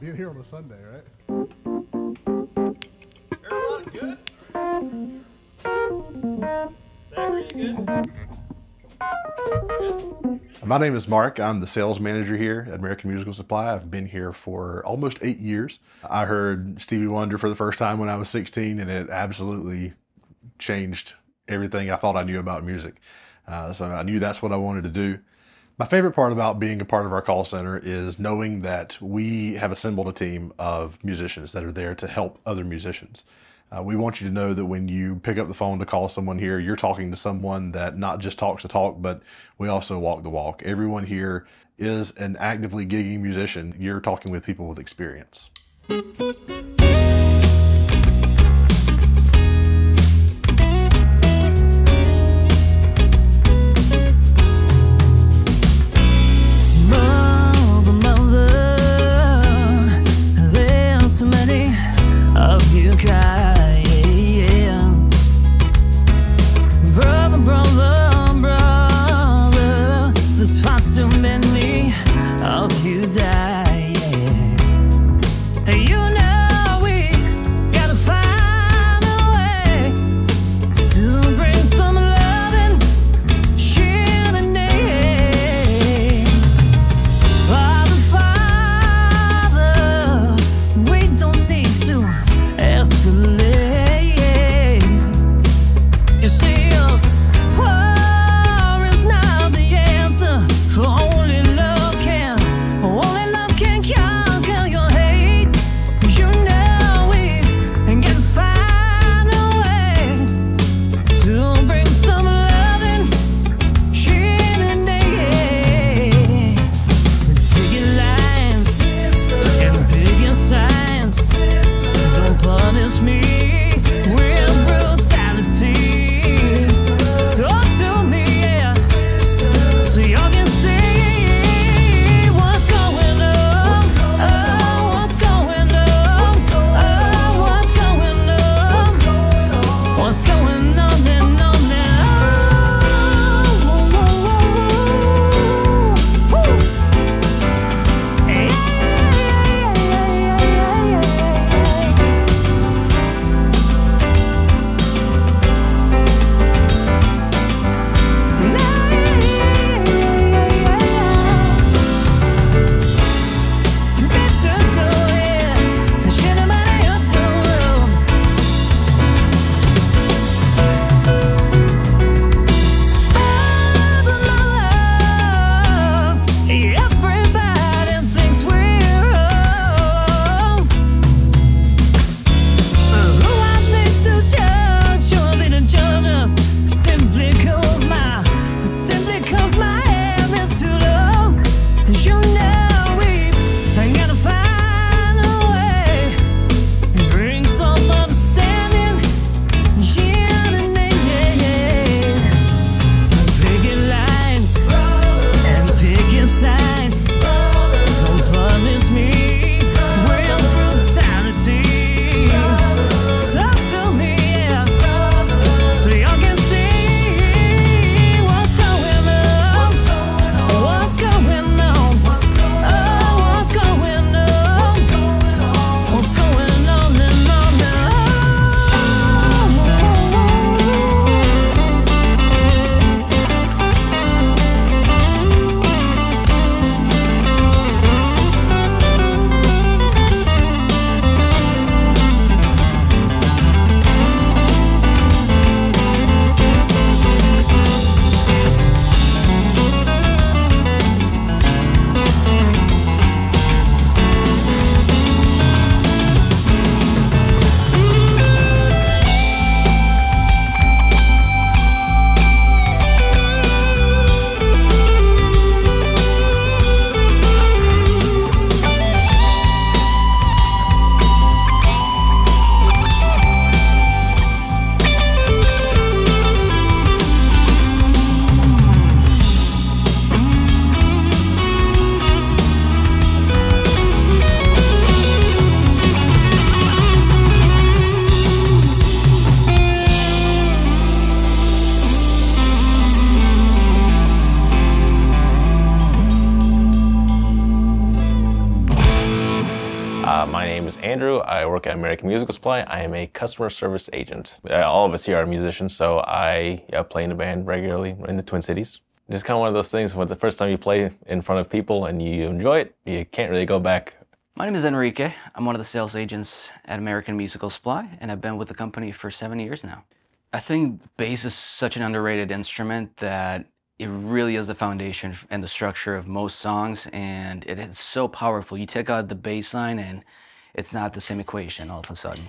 Being here on a Sunday, right? Everybody good? All right. Zachary, you good? My name is Mark. I'm the sales manager here at American Musical Supply. I've been here for almost 8 years. I heard Stevie Wonder for the first time when I was 16, and it absolutely changed everything I thought I knew about music. So I knew that's what I wanted to do. My favorite part about being a part of our call center is knowing that we have assembled a team of musicians that are there to help other musicians. We want you to know that when you pick up the phone to call someone here, you're talking to someone that not just talks the talk, but we also walk the walk. Everyone here is an actively gigging musician. You're talking with people with experience. Mother, there's so many of you cry. My name is Andrew. I work at American Musical Supply. I am a customer service agent. All of us here are musicians, so I play in a band regularly in the Twin Cities. Just kind of one of those things when the first time you play in front of people and you enjoy it, you can't really go back. My name is Enrique. I'm one of the sales agents at American Musical Supply, and I've been with the company for 7 years now. I think bass is such an underrated instrument that it really is the foundation and the structure of most songs, and it's so powerful. You take out the bass line and it's not the same equation all of a sudden.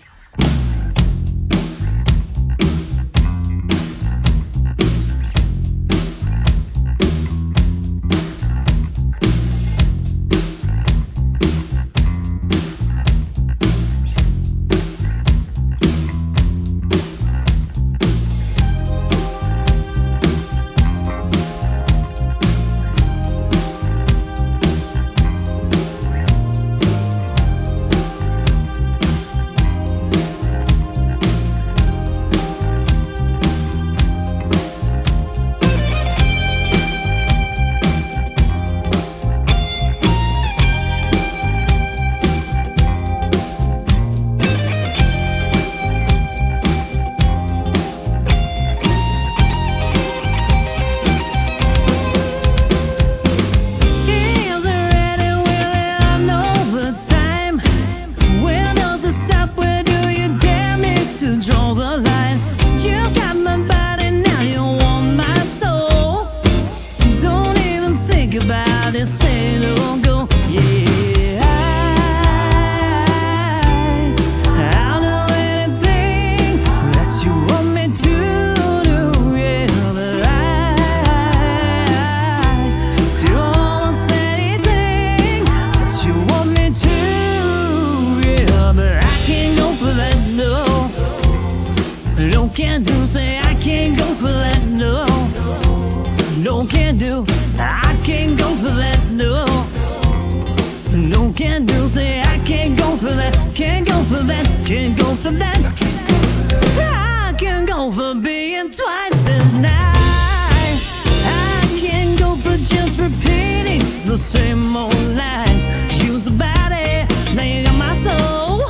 I can't go for being twice as nice. I can't go for just repeating the same old lines. Use the body, now you got my soul.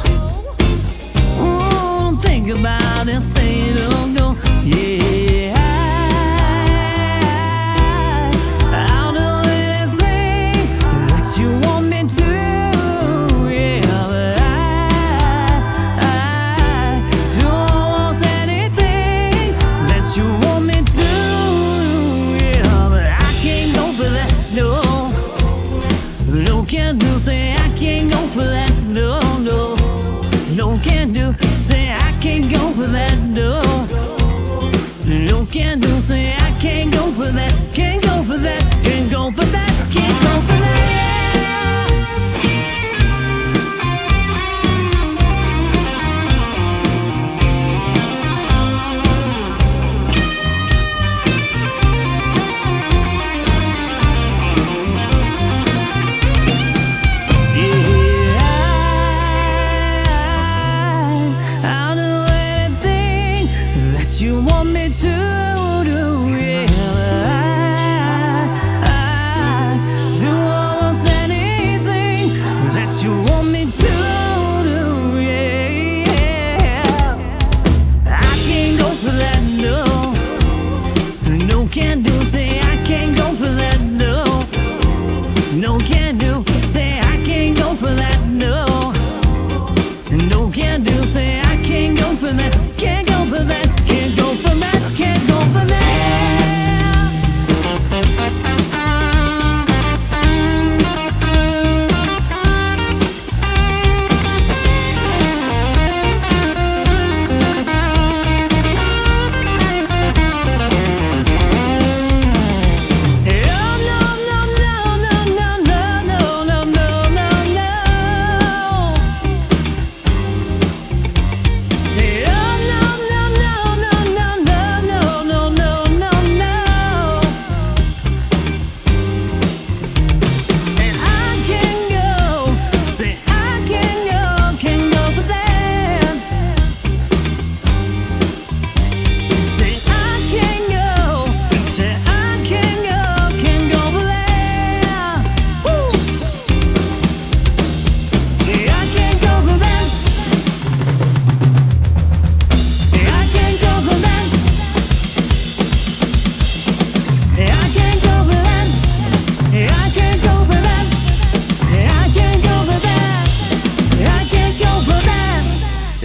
Oh, don't think about it, say it don't go, yeah. Do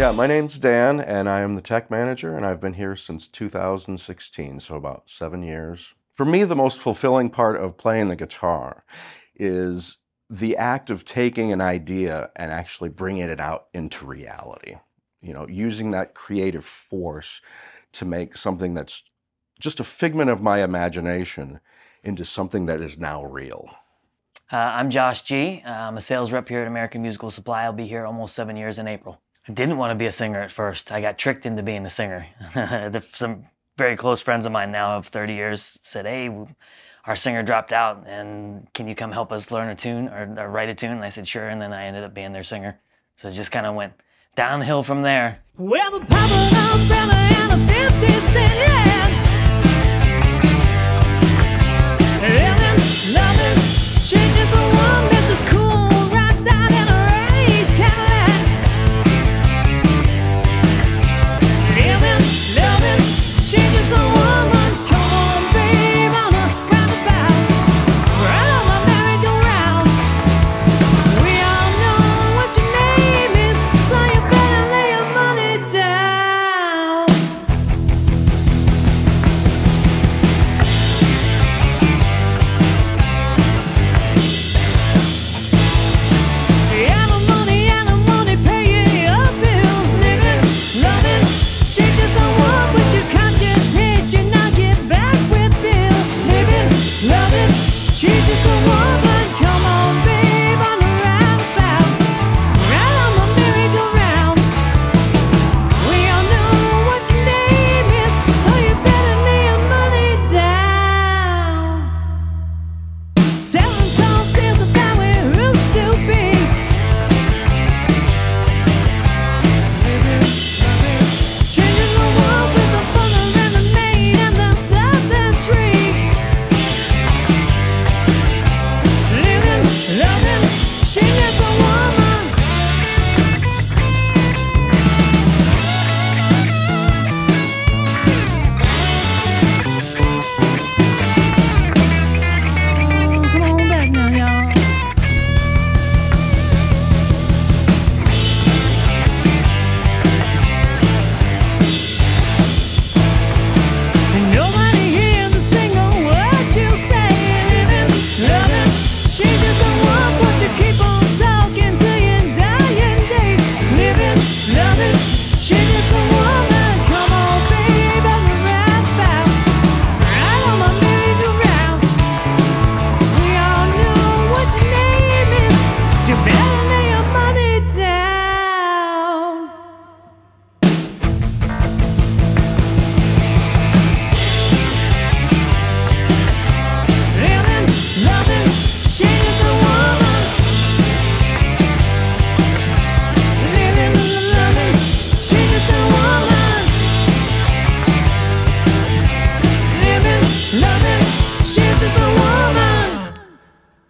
Yeah, my name's Dan, and I am the tech manager, and I've been here since 2016, so about 7 years. For me, the most fulfilling part of playing the guitar is the act of taking an idea and actually bringing it out into reality. You know, using that creative force to make something that's just a figment of my imagination into something that is now real. I'm Josh G. I'm a sales rep here at American Musical Supply. I'll be here almost 7 years in April. I didn't want to be a singer at first. I got tricked into being a singer. Some very close friends of mine now of 30 years said, hey, our singer dropped out, and can you come help us learn a tune or write a tune? And I said, sure, and then I ended up being their singer. So it just kind of went downhill from there. Well, the pop of umbrella and a 50-cent, yeah. Living, loving, she's just a woman, Mrs. Cool, rides out in her age Cadillac.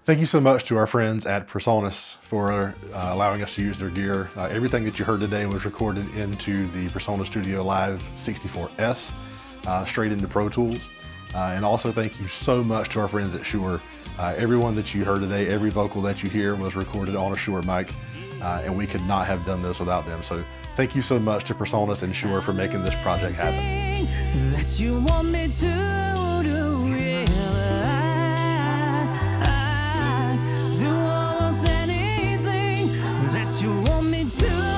Thank you so much to our friends at PreSonus for allowing us to use their gear. Everything that you heard today was recorded into the PreSonus Studio Live 64S, straight into Pro Tools. And also thank you so much to our friends at Shure. Everyone that you heard today, every vocal that you hear was recorded on a Shure mic, and we could not have done this without them. So thank you so much to PreSonus and Shure for making this project happen. That you want me to do it. Do almost anything that you want me to.